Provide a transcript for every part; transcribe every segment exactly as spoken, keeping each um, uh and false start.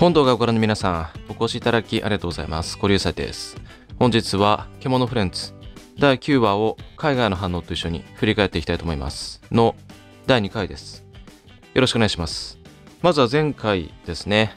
本動画をご覧の皆さん、お越しいただきありがとうございます。ごりゅうさいです。本日は、獣フレンズだいきゅうわを海外の反応と一緒に振り返っていきたいと思います。のだいにかいです。よろしくお願いします。まずは前回ですね。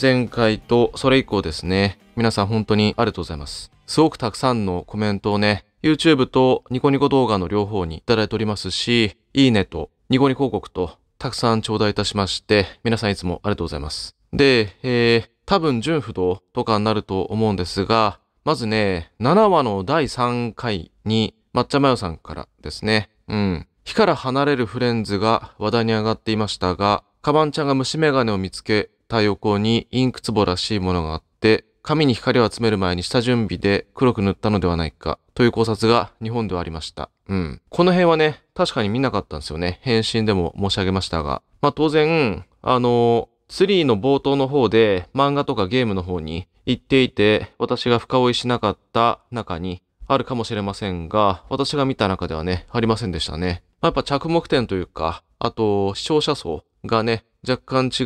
前回とそれ以降ですね。皆さん本当にありがとうございます。すごくたくさんのコメントをね、YouTube とニコニコ動画の両方にいただいておりますし、いいねとニコニコ広告とたくさん頂戴いたしまして、皆さんいつもありがとうございます。で、えー、多分純不動とかになると思うんですが、まずね、ななわのだいさんかいに抹茶マヨさんからですね、うん、火から離れるフレンズが話題に上がっていましたが、カバンちゃんが虫眼鏡を見つけた横にインク壺らしいものがあって、紙に光を集める前に下準備で黒く塗ったのではないかという考察が日本ではありました。うん。この辺はね、確かに見なかったんですよね。返信でも申し上げましたが。まあ当然、あの、スリーの冒頭の方で漫画とかゲームの方に行っていて、私が深追いしなかった中にあるかもしれませんが、私が見た中ではね、ありませんでしたね。まあ、やっぱ着目点というか、あと視聴者層がね、若干違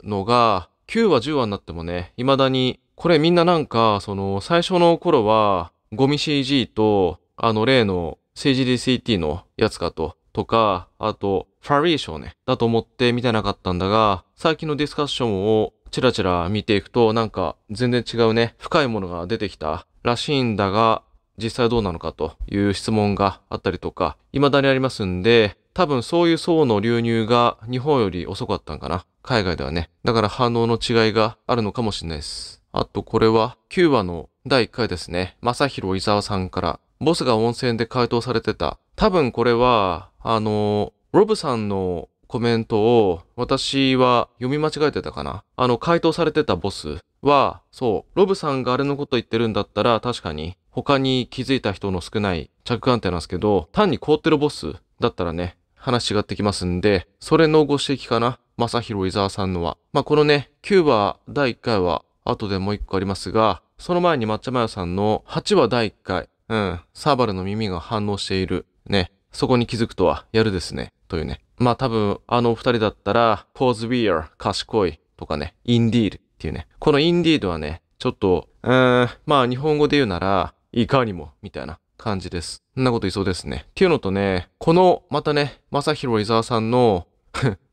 うのが、きゅうわじゅうわになってもね、未だにこれみんななんか、その、最初の頃は、ゴミ シージー と、あの、例の シージーディーシーティー のやつかと、とか、あと、ファリー賞ね、だと思って見てなかったんだが、最近のディスカッションをチラチラ見ていくと、なんか、全然違うね、深いものが出てきたらしいんだが、実際どうなのかという質問があったりとか、未だにありますんで、多分そういう層の流入が日本より遅かったんかな。海外ではね。だから反応の違いがあるのかもしれないです。あとこれはきゅうわのだいいっかいですね。正弘伊沢さんから、ボスが温泉で回答されてた。多分これは、あの、ロブさんのコメントを私は読み間違えてたかな。あの、回答されてたボスは、そう、ロブさんがあれのこと言ってるんだったら確かに他に気づいた人の少ない着眼点なんですけど、単に凍ってるボスだったらね、話違ってきますんで、それのご指摘かな。正弘伊沢さんのは。まあ、このね、きゅうわだいいっかいは、後でもう一個ありますが、その前に抹茶マヨさんのはちわだいいっかい、うん、サーバルの耳が反応している、ね、そこに気づくとはやるですね、というね。まあ多分、あのお二人だったら、ポーズウィア、賢い、とかね、インディールっていうね。このインディールはね、ちょっと、うーん、まあ日本語で言うなら、いかにも、みたいな感じです。そんなこと言いそうですね。っていうのとね、この、またね、正弘伊沢さんの、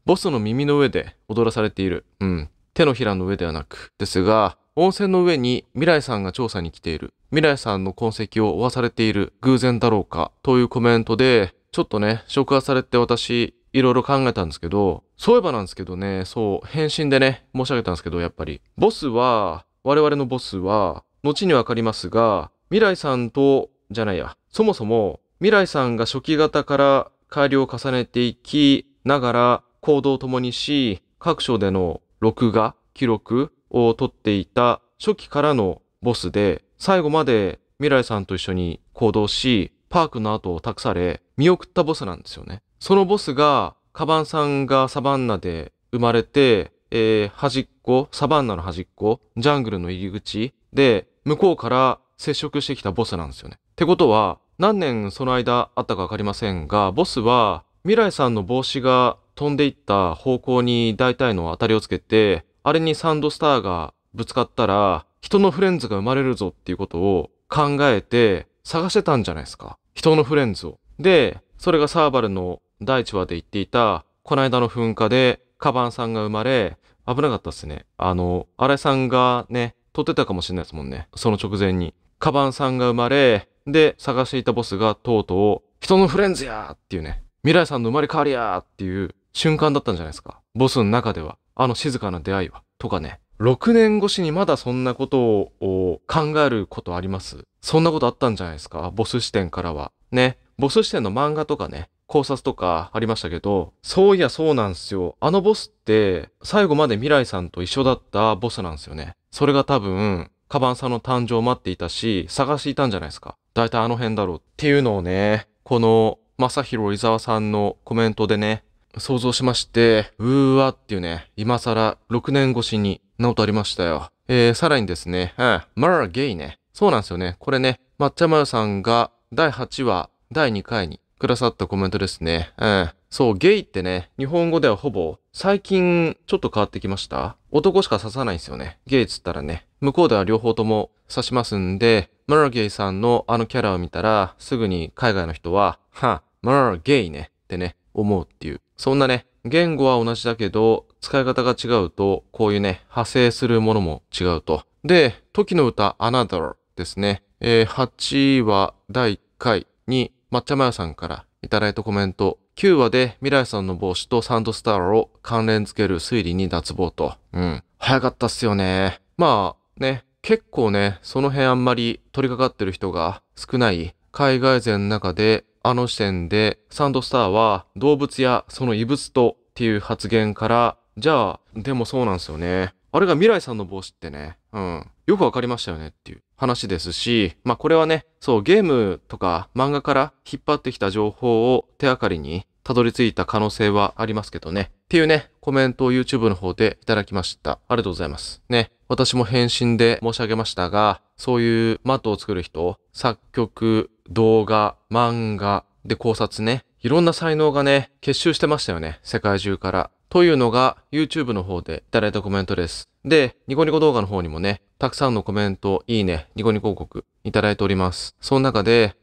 ボスの耳の上で踊らされている。うん。手のひらの上ではなく、ですが、温泉の上に未来さんが調査に来ている。未来さんの痕跡を負わされている。偶然だろうかというコメントで、ちょっとね、触発されて私、いろいろ考えたんですけど、そういえばなんですけどね、そう、返信でね、申し上げたんですけど、やっぱり、ボスは、我々のボスは、後にわかりますが、未来さんと、じゃないや、そもそも、未来さんが初期型から改良を重ねていきながら、行動を共にし、各所での録画、記録を取っていた初期からのボスで、最後まで未来さんと一緒に行動し、パークの後を託され、見送ったボスなんですよね。そのボスが、カバンさんがサバンナで生まれて、えー、端っこ、サバンナの端っこ、ジャングルの入り口で、向こうから接触してきたボスなんですよね。ってことは、何年その間あったかわかりませんが、ボスは、未来さんの帽子が飛んでいった方向に大体の当たりをつけて、あれにサンドスターがぶつかったら、人のフレンズが生まれるぞっていうことを考えて探してたんじゃないですか。人のフレンズを。で、それがサーバルのだいいちわで言っていた、この間の噴火でカバンさんが生まれ、危なかったですね。あの、荒井さんがね、撮ってたかもしれないですもんね。その直前に。カバンさんが生まれ、で、探していたボスがとうとう、人のフレンズやーっていうね、未来さんの生まれ変わりやーっていう瞬間だったんじゃないですか。ボスの中では。あの静かな出会いは。とかね。ろくねんごしにまだそんなことを考えることあります？そんなことあったんじゃないですか？ボス視点からは。ね。ボス視点の漫画とかね、考察とかありましたけど、そういやそうなんですよ。あのボスって、最後まで未来さんと一緒だったボスなんですよね。それが多分、カバンさんの誕生を待っていたし、探していたんじゃないですか。だいたいあの辺だろうっていうのをね、この、正弘伊沢さんのコメントでね、想像しまして、うーわっていうね、今更ろくねんごしになことありましたよ。えー、さらにですね、うん、マラゲイね。そうなんですよね。これね、抹茶マヨさんがだいはちわだいにかいにくださったコメントですね。うん、そう、ゲイってね、日本語ではほぼ、最近ちょっと変わってきました。男しか指さないんですよね。ゲイっつったらね、向こうでは両方とも指しますんで、マラゲイさんのあのキャラを見たら、すぐに海外の人は、は、マラゲイね、ってね、思うっていう。そんなね、言語は同じだけど、使い方が違うと、こういうね、派生するものも違うと。で、時の歌、Another ですね。えー、はちわだいいっかいに、抹茶まやさんからいただいたコメント。きゅうわで未来さんの帽子とサンドスターを関連付ける推理に脱帽と。うん。早かったっすよね。まあね、結構ね、その辺あんまり取り掛かってる人が少ない海外勢の中で、あの視点でサンドスターは動物やその異物とっていう発言から、じゃあ、でもそうなんですよね。あれが未来さんの帽子ってね、うん。よくわかりましたよねっていう話ですし、まあこれはね、そう、ゲームとか漫画から引っ張ってきた情報を手がかりに、たどり着いた可能性はありますけどね。っていうね、コメントを YouTube の方でいただきました。ありがとうございます。ね。私も返信で申し上げましたが、そういうマットを作る人、作曲、動画、漫画、で考察ね。いろんな才能がね、結集してましたよね。世界中から。というのが YouTube の方でいただいたコメントです。で、ニコニコ動画の方にもね、たくさんのコメント、いいね、ニコニコ広告いただいております。その中で、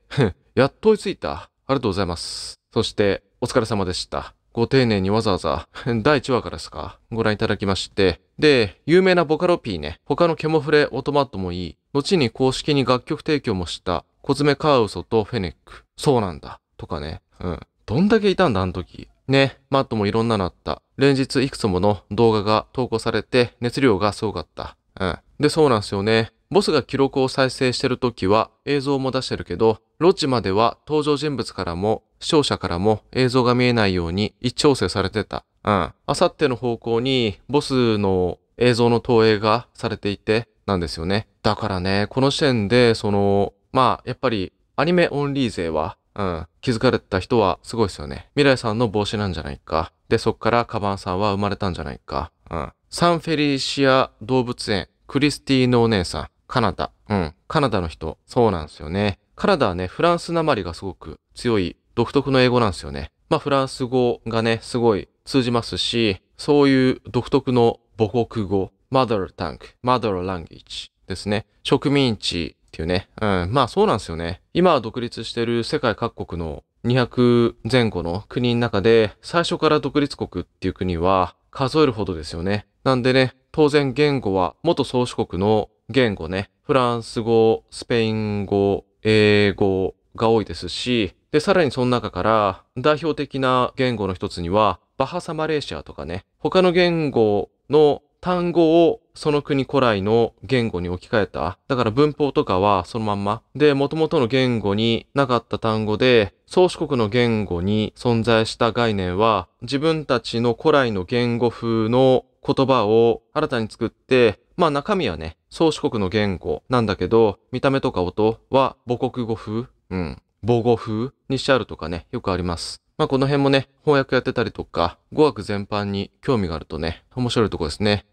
やっと追いついた。ありがとうございます。そして、お疲れ様でした。ご丁寧にわざわざ、だいいちわからですか、ご覧いただきまして。で、有名なボカロ P ね、他のケモフレ、オートマットもいい。後に公式に楽曲提供もした、コズメカワウソとフェネック。そうなんだ。とかね。うん。どんだけいたんだ、あの時。ね、マットもいろんなのあった。連日いくつもの動画が投稿されて、熱量がすごかった。うん。で、そうなんですよね。ボスが記録を再生してる時は映像も出してるけど、ロッジまでは登場人物からも視聴者からも映像が見えないように一調整されてた。うん。あさっての方向にボスの映像の投影がされていてなんですよね。だからね、この時点でその、まあやっぱりアニメオンリー勢は、うん、気づかれた人はすごいですよね。未来さんの帽子なんじゃないか。で、そっからカバンさんは生まれたんじゃないか。うん。サンフェリシア動物園、クリスティーノお姉さん。カナダ。うん。カナダの人。そうなんですよね。カナダはね、フランスなまりがすごく強い独特の英語なんですよね。まあフランス語がね、すごい通じますし、そういう独特の母国語、mother tongue、mother language ですね。植民地っていうね。うん。まあそうなんですよね。今は独立してる世界各国のにひゃくぜんごの国の中で、最初から独立国っていう国は数えるほどですよね。なんでね、当然言語は元宗主国の言語ね、フランス語、スペイン語、英語が多いですし、で、さらにその中から代表的な言語の一つには、バハサマレーシアとかね、他の言語の単語をその国古来の言語に置き換えた。だから文法とかはそのまんま。で、元々の言語になかった単語で、宗主国の言語に存在した概念は、自分たちの古来の言語風の言葉を新たに作って、まあ中身はね、宗主国の言語なんだけど、見た目とか音は母国語風、うん、母語風にしてあるとかね、よくあります。まあこの辺もね、翻訳やってたりとか、語学全般に興味があるとね、面白いとこですね。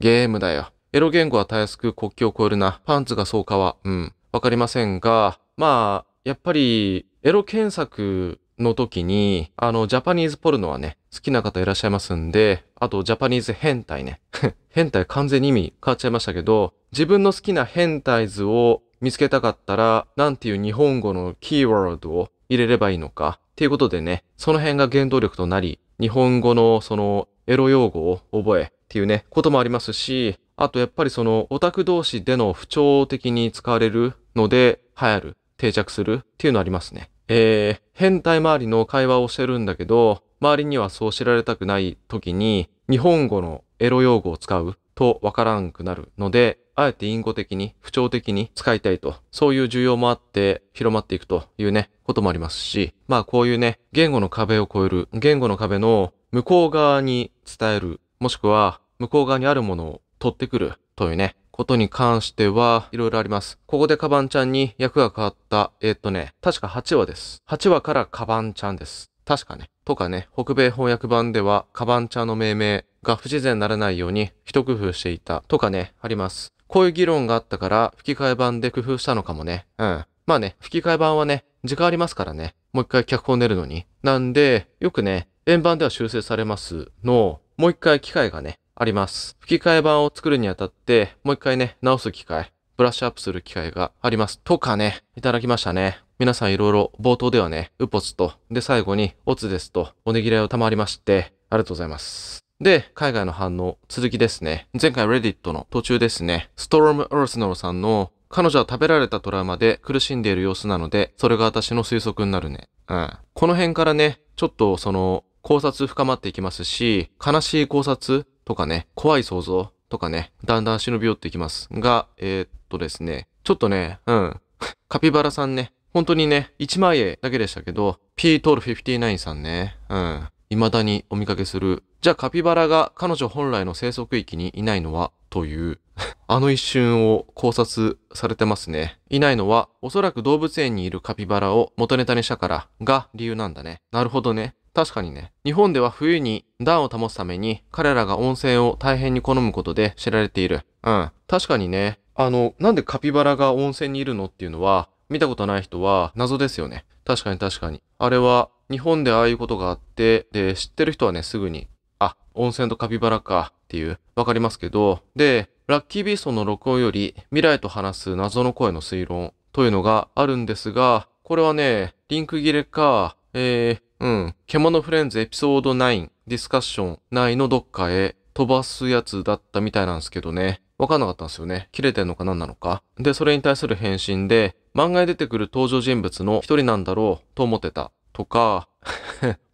ゲームだよ。エロ言語はたやすく国境を越えるな。パンツがそうかは、うん、わかりませんが、まあ、やっぱり、エロ検索、の時に、あの、ジャパニーズポルノはね、好きな方いらっしゃいますんで、あと、ジャパニーズ変態ね。変態完全に意味変わっちゃいましたけど、自分の好きな変態図を見つけたかったら、なんていう日本語のキーワードを入れればいいのか、っていうことでね、その辺が原動力となり、日本語のその、エロ用語を覚えっていうね、こともありますし、あとやっぱりその、オタク同士での不調的に使われるので、流行る、定着するっていうのありますね。えー、変態周りの会話をしてるんだけど、周りにはそう知られたくない時に、日本語のエロ用語を使うとわからんくなるので、あえて隠語的に、不調的に使いたいと、そういう需要もあって広まっていくというね、こともありますし、まあこういうね、言語の壁を越える、言語の壁の向こう側に伝える、もしくは向こう側にあるものを取ってくるというね、ことに関してはいろいろあります。ここでカバンちゃんに役が変わった、えー、っとね、確かはちわです。はちわからカバンちゃんです。確かね。とかね、北米翻訳版ではカバンちゃんの命名が不自然にならないように一工夫していた。とかね、あります。こういう議論があったから吹き替え版で工夫したのかもね。うん。まあね、吹き替え版はね、時間ありますからね。もう一回脚本練るのに。なんで、よくね、円盤では修正されますの、もう一回機械がね、あります。吹き替え版を作るにあたって、もう一回ね、直す機械、ブラッシュアップする機会があります。とかね、いただきましたね。皆さんいろいろ冒頭ではね、ウポツと、で最後にオツですと、おねぎらいを賜りまして、ありがとうございます。で、海外の反応、続きですね。前回レディットの途中ですね、ストローム・アーセナルさんの、彼女は食べられたトラウマで苦しんでいる様子なので、それが私の推測になるね。うん。この辺からね、ちょっとその、考察深まっていきますし、悲しい考察とかね、怖い想像とかね、だんだん忍び寄っていきますが、えー、っとですね、ちょっとね、うん、カピバラさんね、本当にね、いちまん円だけでしたけど、P トールごじゅうきゅうさんね、うん、未だにお見かけする。じゃあカピバラが彼女本来の生息域にいないのは、という、あの一瞬を考察されてますね。いないのは、おそらく動物園にいるカピバラを元ネタにしたからが理由なんだね。なるほどね。確かにね。日本では冬に暖を保つために彼らが温泉を大変に好むことで知られている。うん。確かにね。あの、なんでカピバラが温泉にいるのっていうのは見たことない人は謎ですよね。確かに確かに。あれは日本でああいうことがあって、で、知ってる人はね、すぐに、あ、温泉とカピバラかっていう、わかりますけど、で、ラッキービーストの録音より未来と話す謎の声の推論というのがあるんですが、これはね、リンク切れか、えー、うん。獣フレンズエピソードきゅうディスカッションきゅうのどっかへ飛ばすやつだったみたいなんですけどね。わかんなかったんですよね。切れてんのか何なのか。で、それに対する返信で、漫画に出てくる登場人物の一人なんだろうと思ってた。とか、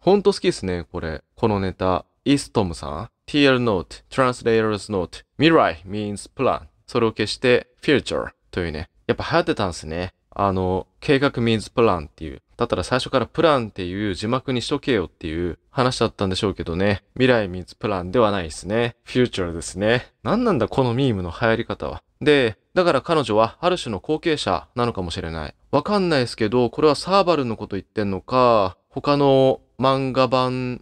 ほんと好きですね、これ。このネタ。イストムさん ?ティーエル Note、Translator's Note、未来 means plan。それを消して future というね。やっぱ流行ってたんですね。あの、計画 means plan っていう。だったら最初からプランっていう字幕にしとけよっていう話だったんでしょうけどね。未来 means plan ではないですね。future ですね。なんなんだこのミームの流行り方は。で、だから彼女はある種の後継者なのかもしれない。わかんないですけど、これはサーバルのこと言ってんのか、他の漫画版、ん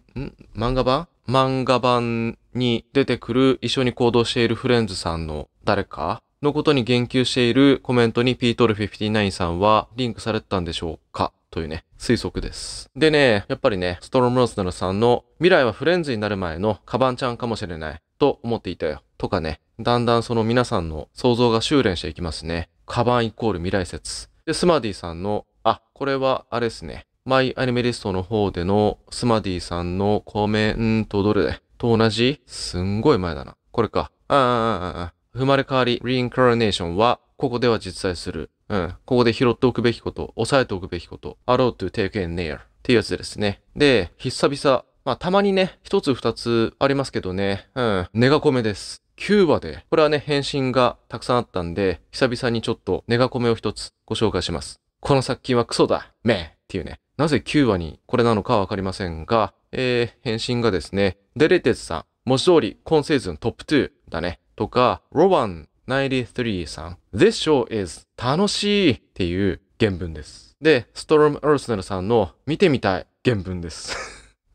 漫画版漫画版に出てくる一緒に行動しているフレンズさんの誰かのことに言及しているコメントに P トールごじゅうきゅうさんはリンクされてたんでしょうかというね、推測です。でね、やっぱりね、ストロムロスナルさんの未来はフレンズになる前のカバンちゃんかもしれないと思っていたよ。とかね、だんだんその皆さんの想像が修練していきますね。カバンイコール未来説。で、スマディさんの、あ、これはあれですね。マイアニメリストの方でのスマディさんのコメントどれだと同じすんごい前だな。これか。ああああああ。生まれ変わり、リインカーネーションは、ここでは実在する。うん。ここで拾っておくべきこと、押さえておくべきこと、allowed to take in near っていうやつですね。で、久々。まあ、たまにね、一つ二つありますけどね。うん。ネガコメです。きゅうわで、これはね、返信がたくさんあったんで、久々にちょっとネガコメを一つご紹介します。この作品はクソだ、めっていうね。なぜきゅうわにこれなのかわかりませんが、えー、返信がですね、デレテツさん、文字通り今シーズントップにだね。とか、ロワンきゅうじゅうさんさん、This show is 楽しいっていう原文です。で、ストロム・アーセナルさんの見てみたい原文です。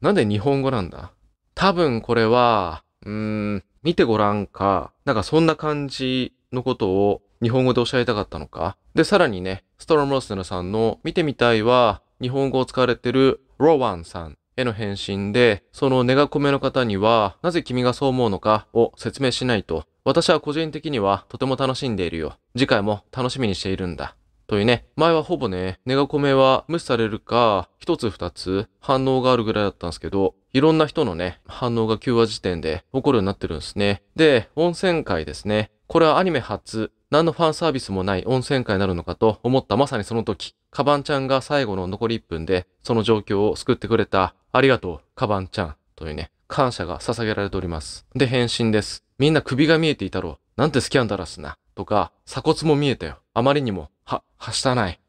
なんで日本語なんだ？多分これは、うーん、見てごらんか、なんかそんな感じのことを日本語でおっしゃりたかったのか。で、さらにね、ストロム・アーセナルさんの見てみたいは、日本語を使われてるロワンさんへの返信で、そのネガコメの方には、なぜ君がそう思うのかを説明しないと。私は個人的にはとても楽しんでいるよ。次回も楽しみにしているんだ。というね。前はほぼね、ネガコメは無視されるか、一つ二つ反応があるぐらいだったんですけど、いろんな人のね、反応がきゅうわ時点で起こるようになってるんですね。で、温泉会ですね。これはアニメ初、何のファンサービスもない温泉会になるのかと思ったまさにその時、カバンちゃんが最後の残りいっぷんで、その状況を救ってくれた、ありがとう、カバンちゃん。というね、感謝が捧げられております。で、返信です。みんな首が見えていたろう。なんてスキャンダラスな。とか、鎖骨も見えたよ。あまりにも、は、はしたない。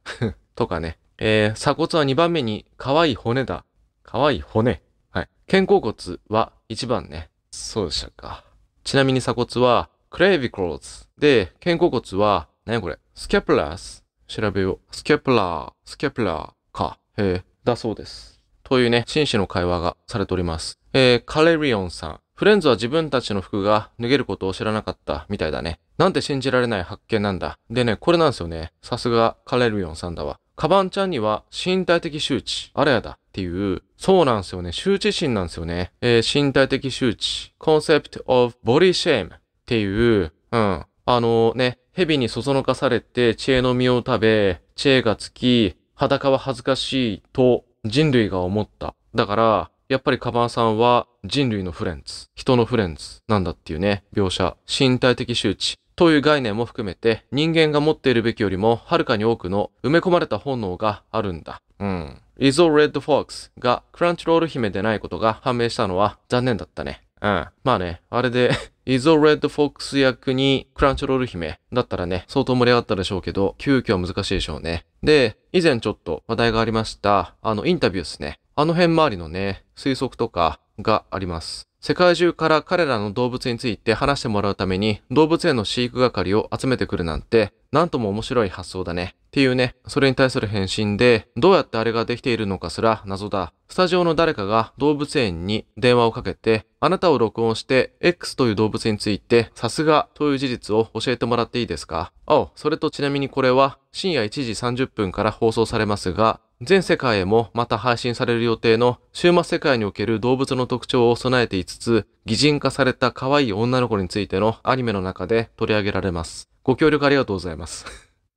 とかね。えー、鎖骨はにばんめに、可愛い骨だ。可愛い骨。はい。肩甲骨はいちばんね。そうでしたか。ちなみに鎖骨は、クレイビクローズ。で、肩甲骨は、何これ？スキャプラース。調べよう。スキャプラー、スキャプラーか。えー、だそうです。というね、紳士の会話がされております。えー、カレリオンさん。フレンズは自分たちの服が脱げることを知らなかったみたいだね。なんて信じられない発見なんだ。でね、これなんですよね。さすがカレリオンさんだわ。カバンちゃんには身体的周知、あれやだっていう、そうなんですよね、羞恥心なんですよね。えー、身体的周知、concept of body shame っていう、うん。あのね、蛇にそそのかされて知恵の実を食べ、知恵がつき、裸は恥ずかしいと人類が思った。だから、やっぱりカバンさんは人類のフレンズ、人のフレンズなんだっていうね、描写。身体的周知という概念も含めて人間が持っているべきよりもはるかに多くの埋め込まれた本能があるんだ。うん。リゾ・レッド・フォックスがクランチロール姫でないことが判明したのは残念だったね。うん。まあね、あれで、イゾ・レッド・フォックス役にクランチロール姫だったらね、相当盛り上がったでしょうけど、急遽は難しいでしょうね。で、以前ちょっと話題がありました、あの、インタビューですね。あの辺周りのね、推測とかがあります。世界中から彼らの動物について話してもらうために動物園の飼育係を集めてくるなんてなんとも面白い発想だねっていうね、それに対する返信でどうやってあれができているのかすら謎だ。スタジオの誰かが動物園に電話をかけてあなたを録音して X という動物についてさすがという事実を教えてもらっていいですか。あ、それとちなみにこれは深夜いちじさんじゅっぷんから放送されますが全世界へもまた配信される予定の終末世界における動物の特徴を備えていつつ、擬人化された可愛い女の子についてのアニメの中で取り上げられます。ご協力ありがとうございます。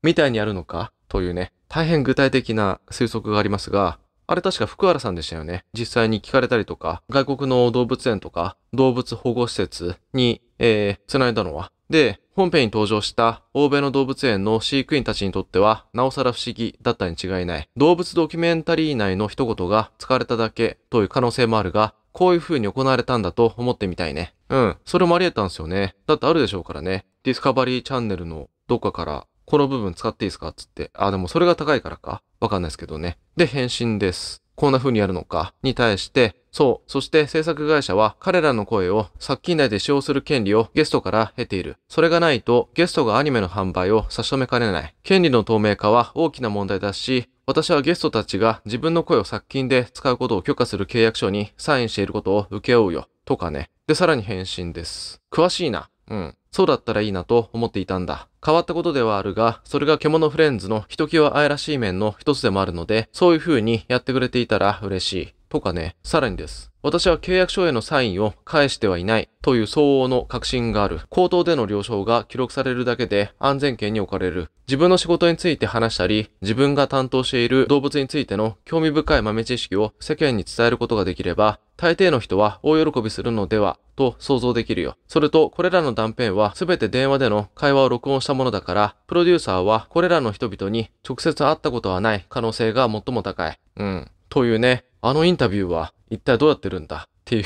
みたいにやるのかというね、大変具体的な推測がありますが、あれ確か福原さんでしたよね。実際に聞かれたりとか、外国の動物園とか、動物保護施設に、えー、繋いだのは。で、本編に登場した欧米の動物園の飼育員たちにとっては、なおさら不思議だったに違いない。動物ドキュメンタリー内の一言が使われただけという可能性もあるが、こういう風に行われたんだと思ってみたいね。うん。それもあり得たんですよね。だってあるでしょうからね。ディスカバリーチャンネルのどっかから、この部分使っていいですかつって。あ、でもそれが高いからか。わかんないですけどね。で、返信です。こんな風にやるのかに対して、そう。そして制作会社は彼らの声を作品内で使用する権利をゲストから得ている。それがないとゲストがアニメの販売を差し止めかねない。権利の透明化は大きな問題だし、私はゲストたちが自分の声を作品で使うことを許可する契約書にサインしていることを請け負うよ。とかね。で、さらに返信です。詳しいな。うん。そうだったらいいなと思っていたんだ。変わったことではあるが、それが獣フレンズのひときわ愛らしい面の一つでもあるので、そういう風にやってくれていたら嬉しい。とかね、さらにです。私は契約書へのサインを返してはいないという相応の確信がある。口頭での了承が記録されるだけで安全圏に置かれる。自分の仕事について話したり、自分が担当している動物についての興味深い豆知識を世間に伝えることができれば、大抵の人は大喜びするのではと想像できるよ。それと、これらの断片は全て電話での会話を録音したものだから、プロデューサーはこれらの人々に直接会ったことはない可能性が最も高い。うん。というね。あのインタビューは一体どうやってるんだっていう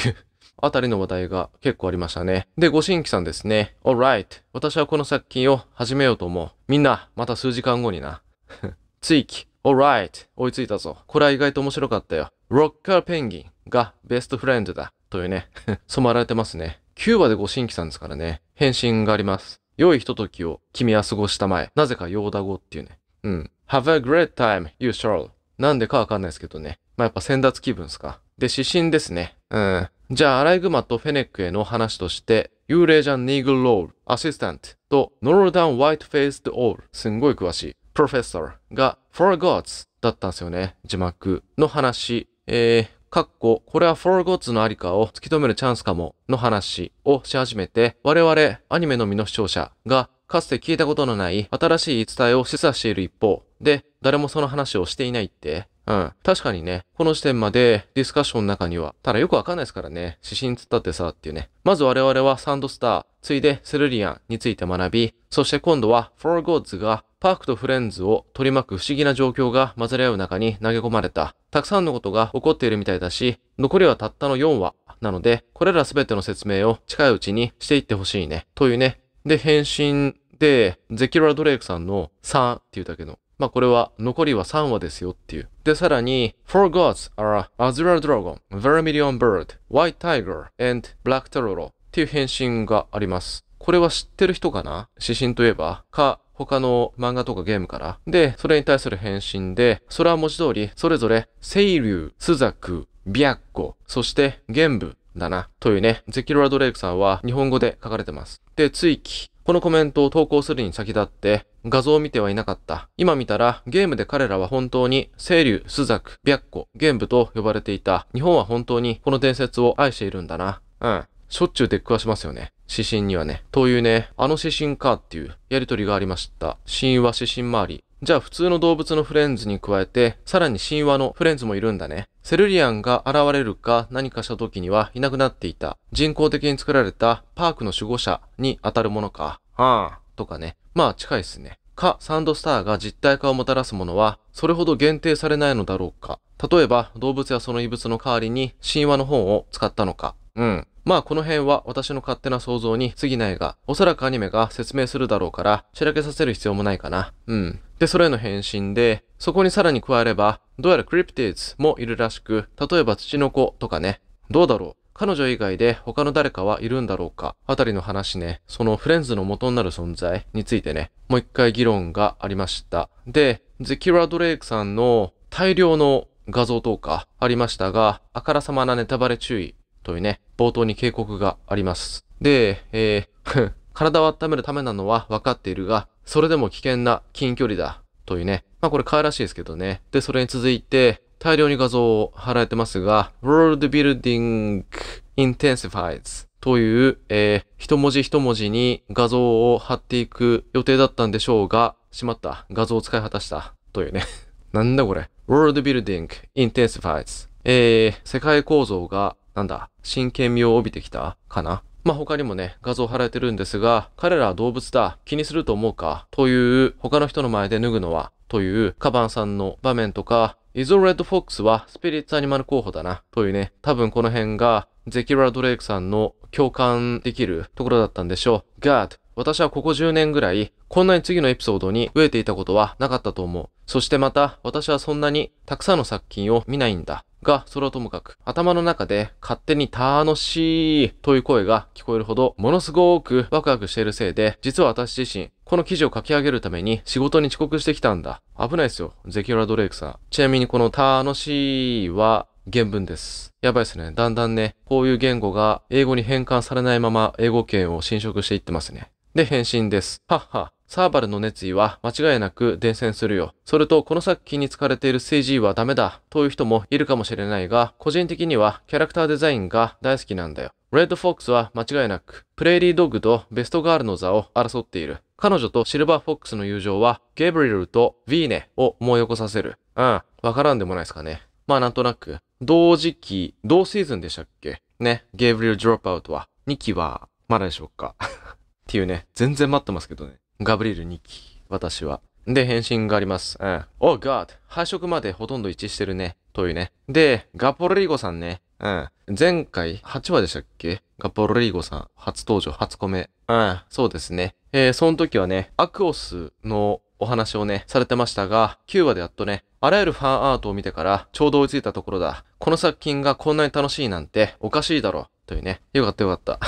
あたりの話題が結構ありましたね。で、ご新規さんですね。Alright. 私はこの作品を始めようと思う。みんな、また数時間後にな。追記。Alright. 追いついたぞ。これは意外と面白かったよ。ロッカーペンギンがベストフレンドだ。というね。染まられてますね。きゅうわでご新規さんですからね。返信があります。良いひとときを君は過ごしたまえ。なぜかヨーダ語っていうね。うん。Have a great time, you shall. なんでかわかんないですけどね。まあやっぱ先達気分ですか。で、指針ですね。うん。じゃあ、アライグマとフェネックへの話として、幽霊じゃんニーグルロール、アシスタントと、ノロダン・ワイトフェイスド・オール、すんごい詳しい、プロフェッサーが、for gods だったんですよね。字幕の話、えー、かっこ、これは for gods のありかを突き止めるチャンスかも、の話をし始めて、我々、アニメのみの視聴者が、かつて聞いたことのない新しい言い伝えを示唆している一方、で、誰もその話をしていないって、うん。確かにね、この視点までディスカッションの中には、ただよくわかんないですからね、指針つったってさ、っていうね。まず我々はサンドスター、ついでセルリアンについて学び、そして今度はフォーゴーズがパークとフレンズを取り巻く不思議な状況が混ざり合う中に投げ込まれた。たくさんのことが起こっているみたいだし、残りはたったのよんわ。なので、これらすべての説明を近いうちにしていってほしいね。というね。で、返信で、ゼキュラ・ドレイクさんのさんっていうだけの。まあこれは残りはさんわですよっていう。で、さらに、Four gods are Azura Dragon, Vermilion Bird, White Tiger, and Black Tororo っていう返信があります。これは知ってる人かな？指針といえばか、他の漫画とかゲームから。で、それに対する返信で、それは文字通り、それぞれ、清流、朱雀、白虎、そして、玄武だな。というね、ゼキュラ・ドレイクさんは日本語で書かれてます。で、追記。このコメントを投稿するに先立って画像を見てはいなかった。今見たらゲームで彼らは本当に青龍、朱雀、白虎、玄武と呼ばれていた。日本は本当にこの伝説を愛しているんだな。うん。しょっちゅう出っ食わしますよね。指針にはね。というね、あの指針かっていうやりとりがありました。神話指針周り。じゃあ普通の動物のフレンズに加えて、さらに神話のフレンズもいるんだね。セルリアンが現れるか何かした時にはいなくなっていた。人工的に作られたパークの守護者に当たるものか。はぁ、とかね。まあ近いっすね。か、サンドスターが実体化をもたらすものは、それほど限定されないのだろうか。例えば、動物やその異物の代わりに神話の本を使ったのか。うん。まあこの辺は私の勝手な想像に過ぎないが、おそらくアニメが説明するだろうから、しらけさせる必要もないかな。うん。で、それへの返信で、そこにさらに加えれば、どうやらクリプティーズもいるらしく、例えば土の子とかね。どうだろう。彼女以外で他の誰かはいるんだろうかあたりの話ね。そのフレンズの元になる存在についてね。もう一回議論がありました。で、ゼキラ・ドレイクさんの大量の画像投下ありましたが、あからさまなネタバレ注意というね、冒頭に警告があります。で、えー、体を温めるためなのは分かっているが、それでも危険な近距離だというね。まあこれ可愛らしいですけどね。で、それに続いて、大量に画像を貼られてますが、World Building Intensifies という、えー、一文字一文字に画像を貼っていく予定だったんでしょうが、しまった。画像を使い果たした。というね。なんだこれ。World Building Intensifies。えー、世界構造が、なんだ、真剣味を帯びてきたかな。まあ、他にもね、画像貼られてるんですが、彼らは動物だ。気にすると思うか。という、他の人の前で脱ぐのは。という、カバンさんの場面とか、イゾレッドフォックスはスピリッツアニマル候補だな。というね、多分この辺がゼキラ・ドレイクさんの共感できるところだったんでしょう。God、私はここじゅうねんぐらい、こんなに次のエピソードに増えていたことはなかったと思う。そしてまた、私はそんなにたくさんの作品を見ないんだ。が、それはともかく、頭の中で勝手に楽しいという声が聞こえるほど、ものすごくワクワクしているせいで、実は私自身、この記事を書き上げるために仕事に遅刻してきたんだ。危ないですよ。ゼキラ・ドレイクさん。ちなみにこの楽しいは原文です。やばいですね。だんだんね、こういう言語が英語に変換されないまま英語圏を侵食していってますね。で、返信です。はっは。サーバルの熱意は間違いなく伝染するよ。それと、この作品に使われている シージー はダメだという人もいるかもしれないが、個人的にはキャラクターデザインが大好きなんだよ。レッドフォックスは間違いなく、プレイリードッグとベストガールの座を争っている。彼女とシルバーフォックスの友情は、ゲブリエルとヴィーネを思い起こさせる。うん、わからんでもないですかね。まあなんとなく、同時期、同シーズンでしたっけね、ゲブリエル・ドロップアウトは、にきは、まだでしょうか。っていうね、全然待ってますけどね。ガブリエルにき、私は。で、返信があります。うん。Oh God! 配色までほとんど一致してるね。というね。で、ガポロリーゴさんね。うん。前回、はちわでしたっけ？ガポロリーゴさん、初登場、初コメ。うん、そうですね。えー、その時はね、アクオスのお話をね、されてましたが、きゅうわでやっとね、あらゆるファンアートを見てから、ちょうど追いついたところだ。この作品がこんなに楽しいなんて、おかしいだろ。というね。よかったよかった。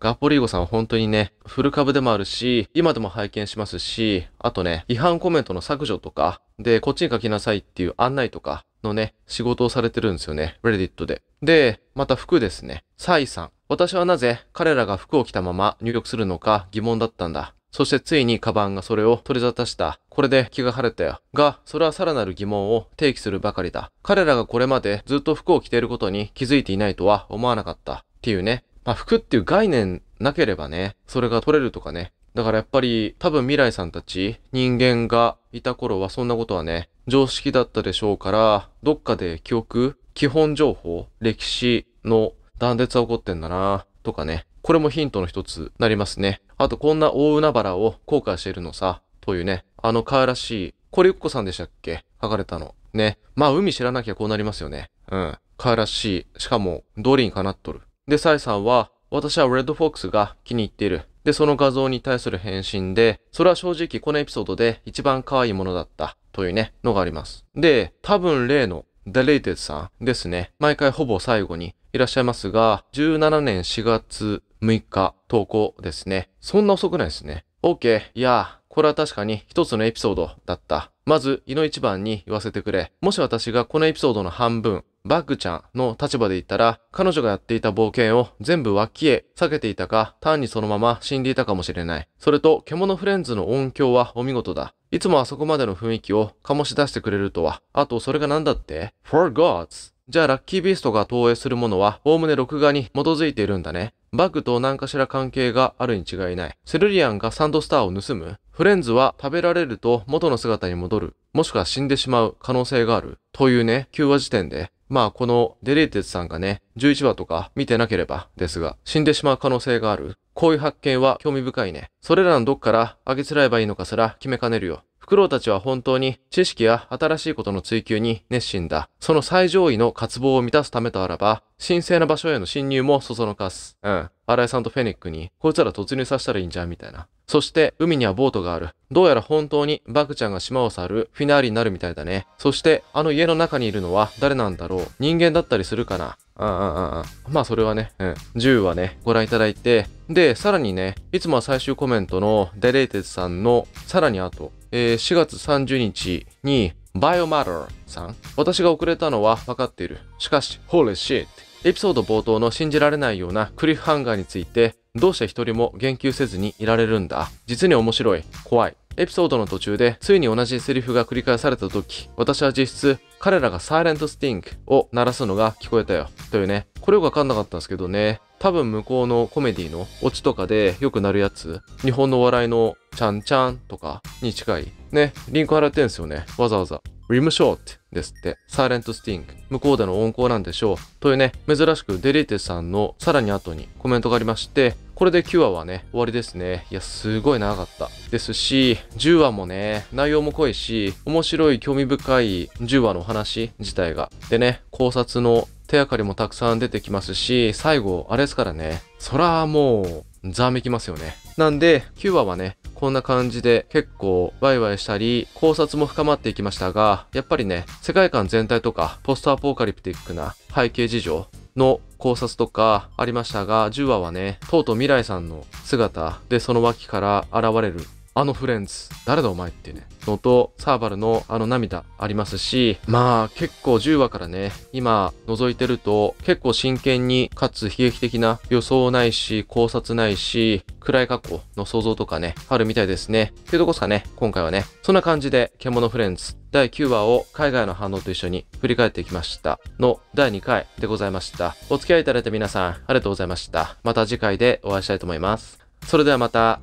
ガポリーゴさんは本当にね、古株でもあるし、今でも拝見しますし、あとね、違反コメントの削除とか、で、こっちに書きなさいっていう案内とかのね、仕事をされてるんですよね、レディットで。で、また服ですね。サイさん。私はなぜ彼らが服を着たまま入力するのか疑問だったんだ。そしてついにカバンがそれを取り沙汰した。これで気が晴れたよ。が、それはさらなる疑問を提起するばかりだ。彼らがこれまでずっと服を着ていることに気づいていないとは思わなかった。っていうね。まあ、服っていう概念なければね、それが取れるとかね。だからやっぱり、多分未来さんたち、人間がいた頃はそんなことはね、常識だったでしょうから、どっかで記憶、基本情報、歴史の断絶は起こってんだなとかね。これもヒントの一つになりますね。あと、こんな大海原を後悔しているのさ、というね。あの可愛らしい、コリウッコさんでしたっけ？書かれたの。ね。まあ、海知らなきゃこうなりますよね。うん。可愛らしい。しかも、道理にかなっとる。で、サイさんは、私はレッドフォックスが気に入っている。で、その画像に対する返信で、それは正直このエピソードで一番可愛いものだった。というね、のがあります。で、多分例の、デレイテッドさんですね。毎回ほぼ最後にいらっしゃいますが、じゅうななねんしがつむいか投稿ですね。そんな遅くないですね。OK、いやー、これは確かに一つのエピソードだった。まず、いの一番に言わせてくれ。もし私がこのエピソードの半分、バッグちゃんの立場で言ったら、彼女がやっていた冒険を全部脇へ避けていたか、単にそのまま死んでいたかもしれない。それと、獣フレンズの音響はお見事だ。いつもあそこまでの雰囲気を醸し出してくれるとは。あと、それが何だって ?For Gods! じゃあ、ラッキービーストが投影するものは、おおむね録画に基づいているんだね。バグと何かしら関係があるに違いない。セルリアンがサンドスターを盗む？フレンズは食べられると元の姿に戻る。もしくは死んでしまう可能性がある。というね、きゅうわ時点で。まあこのデリーテッツさんがね、じゅういちわとか見てなければですが、死んでしまう可能性がある。こういう発見は興味深いね。それらのどっからあげつらえばいいのかすら決めかねるよ。フクロウたちは本当に知識や新しいことの追求に熱心だ。その最上位の渇望を満たすためとあらば、神聖な場所への侵入もそそのかす。うん。新井さんとフェニックに、こいつら突入させたらいいんじゃんみたいな。そして、海にはボートがある。どうやら本当にバクちゃんが島を去るフィナーレになるみたいだね。そして、あの家の中にいるのは誰なんだろう。人間だったりするかな。ああああ。まあそれはね、うん。じゅうわね、ご覧いただいて。で、さらにね、いつもは最終コメントのデレイテツさんのさらに後、えー、しがつさんじゅうにちに、バイオマターさん。私が遅れたのは分かっている。しかし、ホーレシット。エピソード冒頭の信じられないようなクリフハンガーについて、どうして一人も言及せずにいられるんだ。実に面白い。怖い。エピソードの途中でついに同じセリフが繰り返された時、私は実質彼らがサイレントスティンクを鳴らすのが聞こえたよ。というね。これよくわかんなかったんですけどね。多分向こうのコメディのオチとかでよくなるやつ、日本のお笑いのちゃんちゃんとかに近い。ね、リンク貼られてるんですよね。わざわざ。リムショートですって。サイレントスティンク。向こうでの温厚なんでしょう。というね、珍しくデリーテさんのさらに後にコメントがありまして、これできゅうわはね、終わりですね。いや、すごい長かった。ですし、じゅうわもね、内容も濃いし、面白い、興味深いじゅうわのお話自体が。でね、考察の手がかりもたくさん出てきますし、最後、あれですからね、そらもう、ざわめきますよね。なんで、きゅうわはね、こんな感じで結構ワイワイしたり考察も深まっていきましたが、やっぱりね、世界観全体とかポストアポカリプティックな背景事情の考察とかありましたが、じゅうわはね、とうとう未来さんの姿でその脇から現れるあのフレンズ、誰だお前っていうね、のとサーバルのあの涙ありますし、まあ結構じゅうわからね、今覗いてると結構真剣にかつ悲劇的な予想ないし考察ないし暗い過去の想像とかね、あるみたいですね。っていうとこですかね、今回はね。そんな感じで獣フレンズだいきゅうわを海外の反応と一緒に振り返ってきましたのだいにかいでございました。お付き合いいただいた皆さんありがとうございました。また次回でお会いしたいと思います。それではまた。